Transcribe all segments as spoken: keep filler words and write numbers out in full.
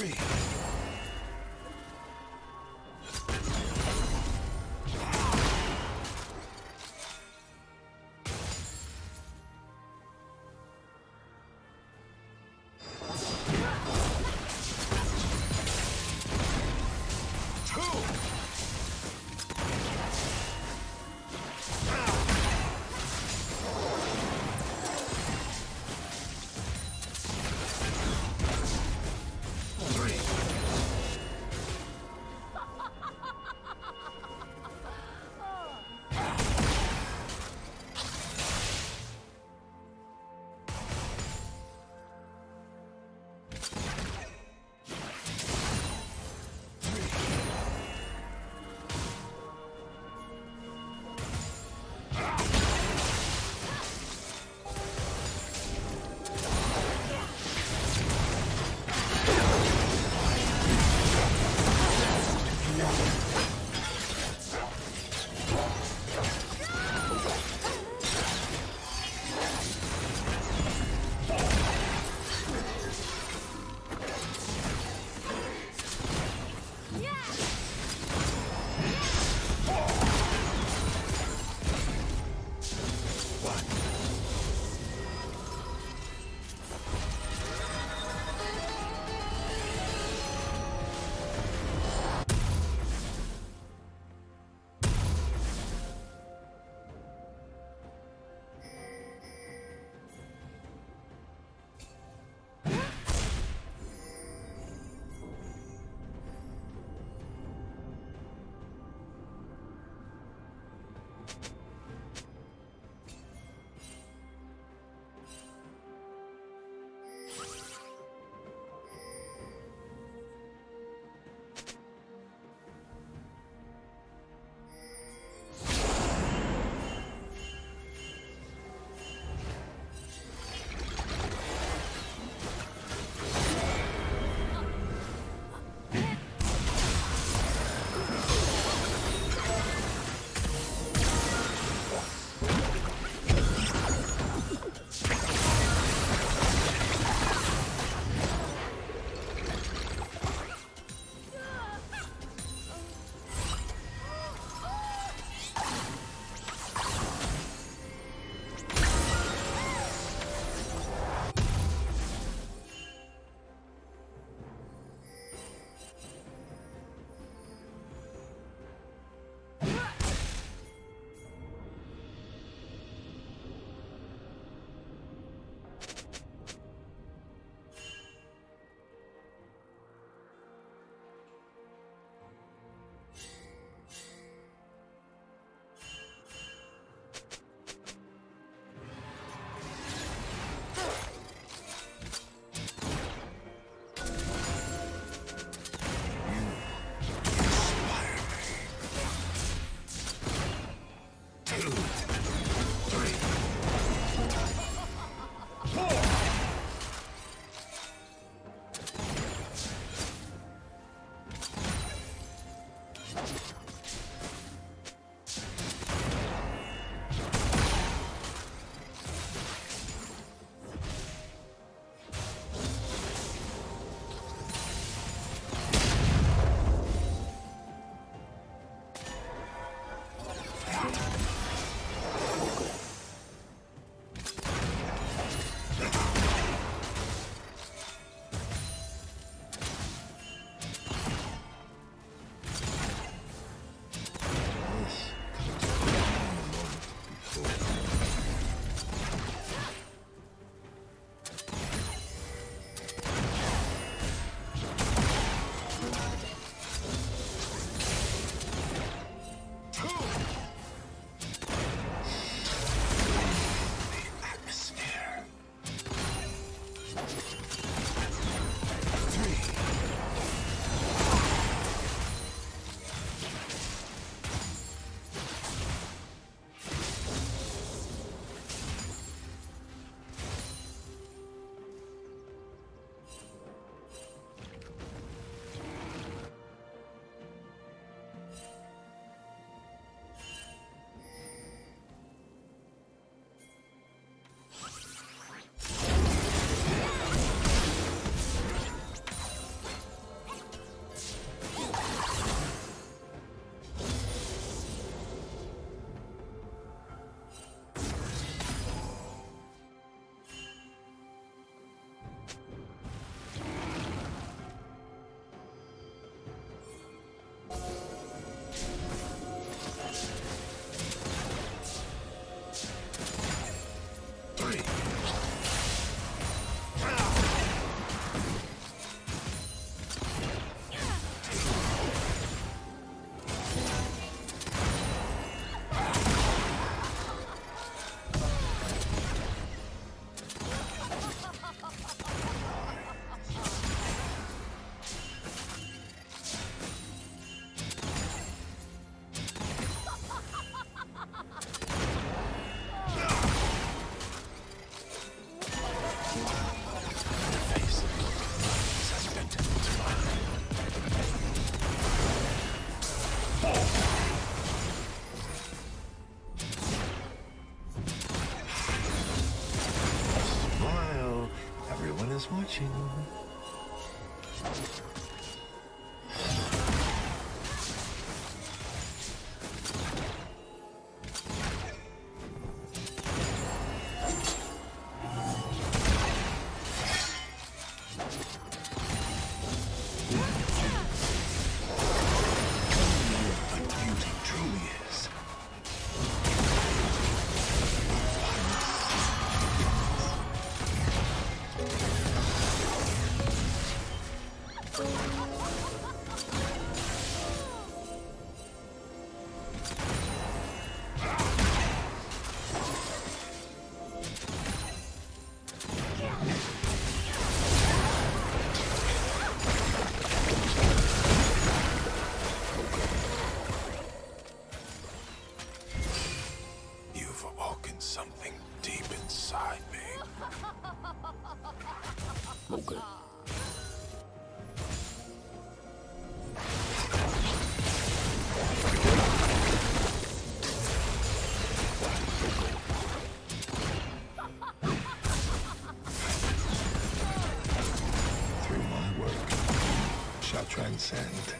free. Three. descend.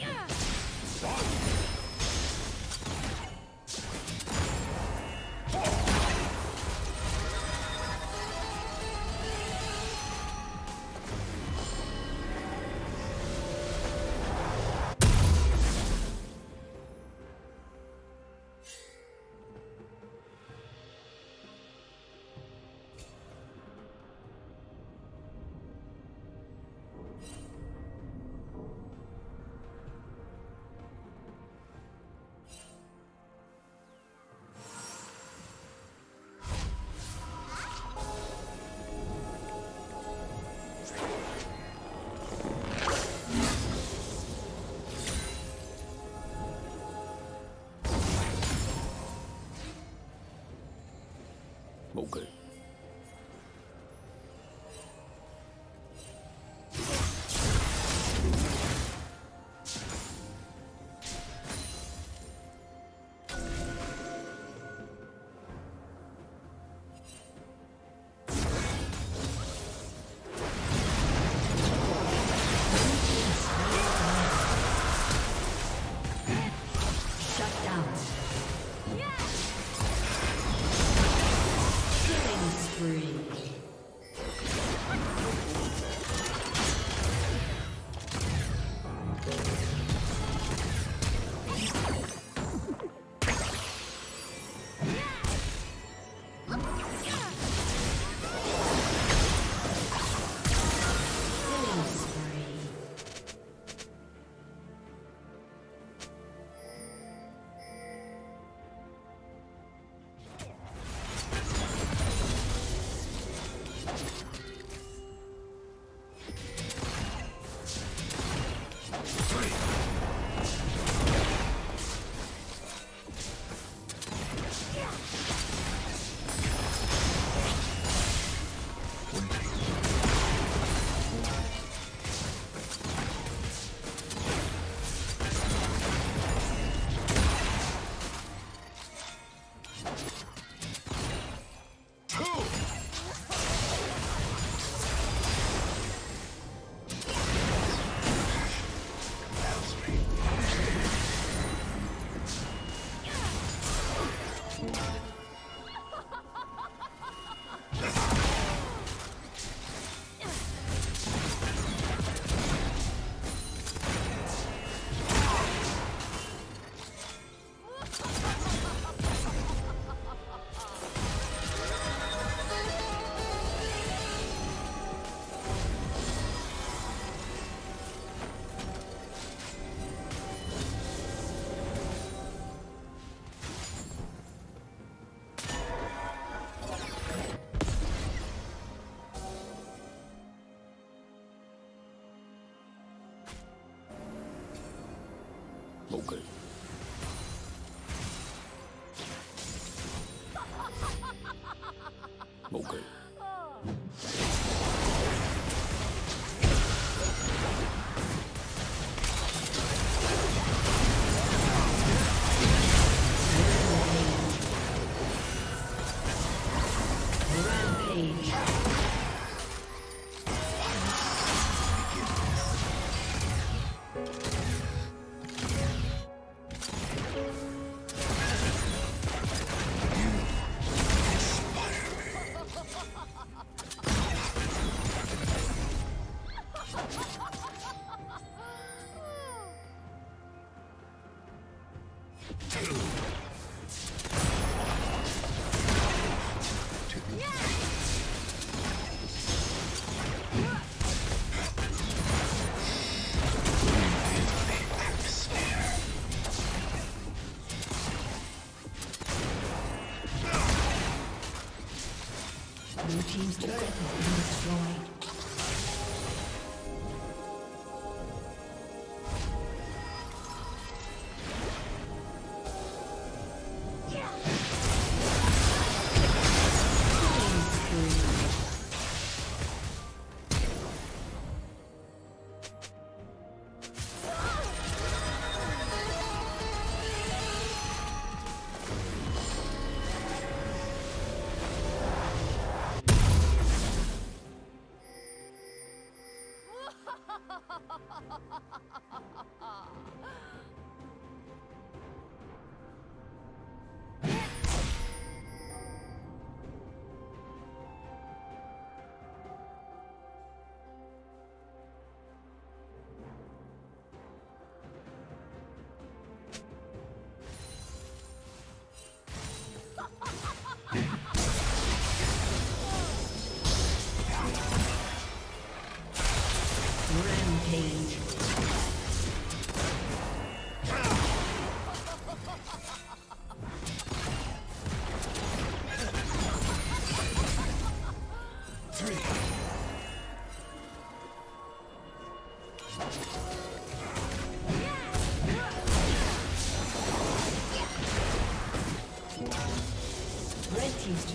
목을 목을 목을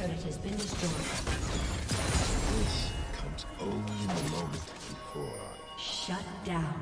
turret has been destroyed. This comes only in the moment before. Shut down.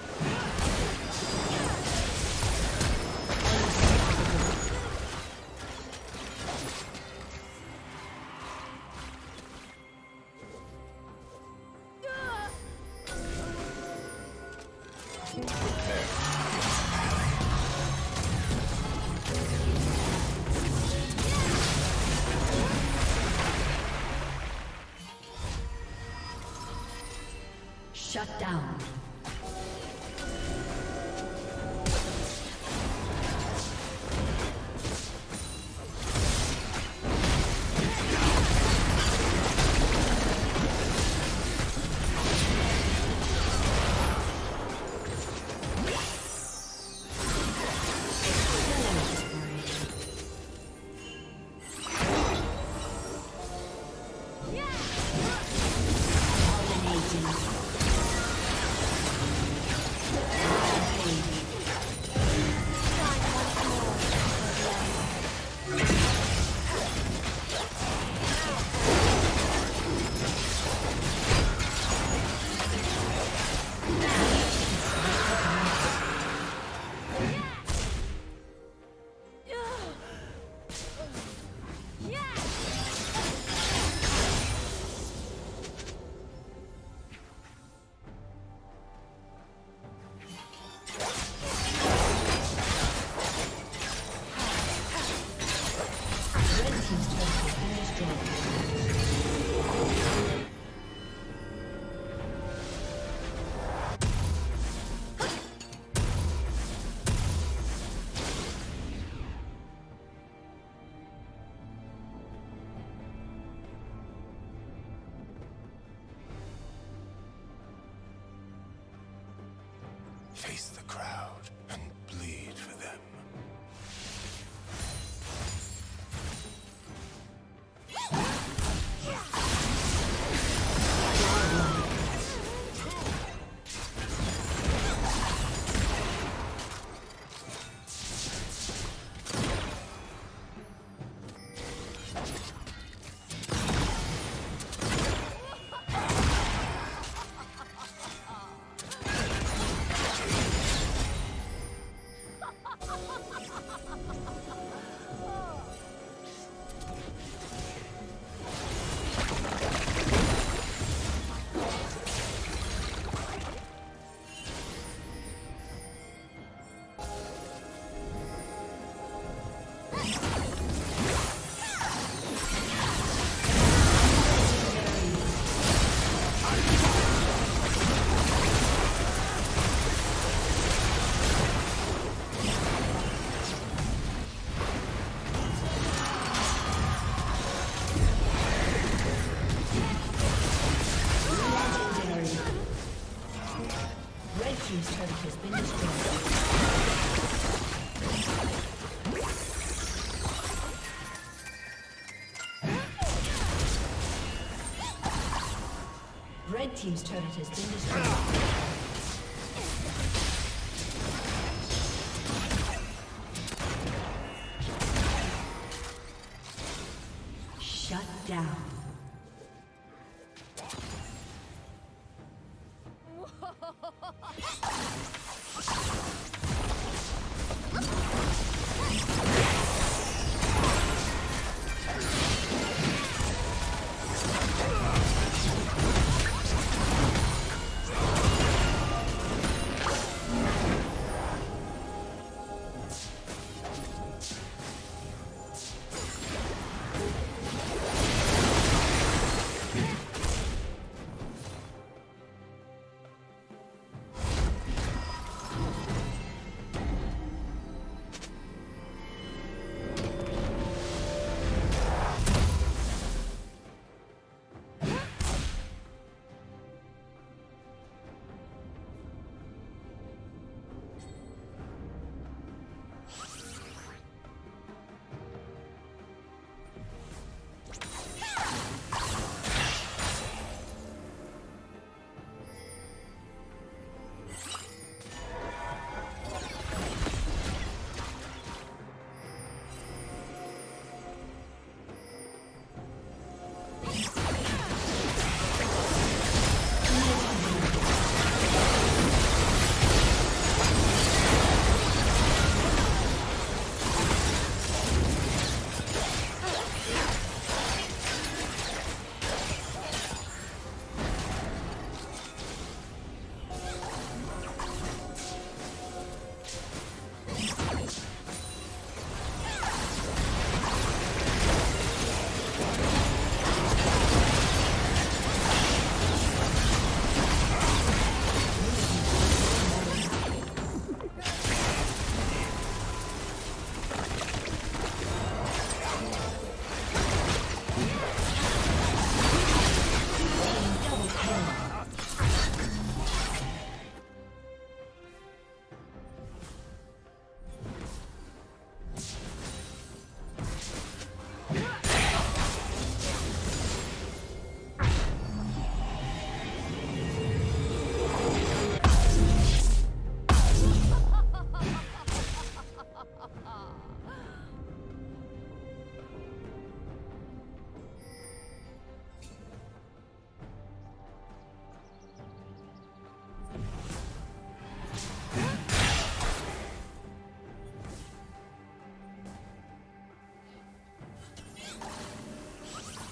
Shut down. Face the crowd and bleed for them. Red team's turret has been destroyed.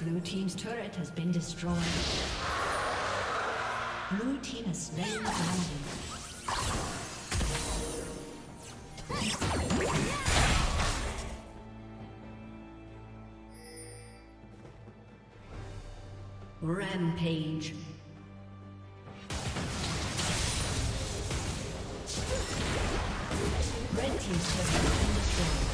Blue team's turret has been destroyed. Blue team has slain the dragon. Rampage. Red team's turret has been destroyed.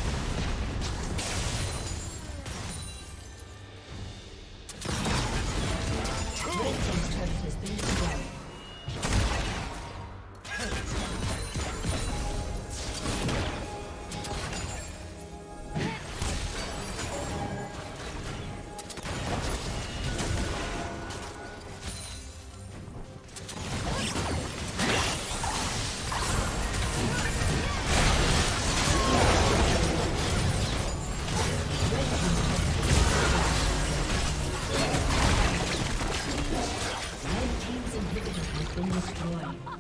Destroyed.